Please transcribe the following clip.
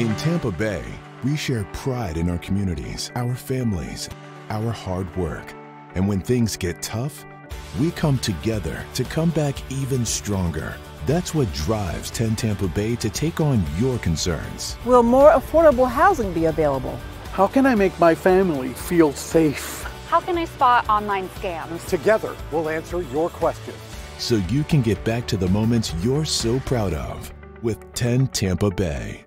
In Tampa Bay, we share pride in our communities, our families, our hard work. And when things get tough, we come together to come back even stronger. That's what drives 10 Tampa Bay to take on your concerns. Will more affordable housing be available? How can I make my family feel safe? How can I spot online scams? Together, we'll answer your questions. So you can get back to the moments you're so proud of with 10 Tampa Bay.